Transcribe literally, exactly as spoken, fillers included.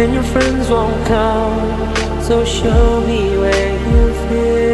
And your friends won't come, so show me where you feel.